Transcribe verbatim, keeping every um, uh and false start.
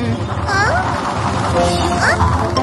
Hmm. Huh? Huh?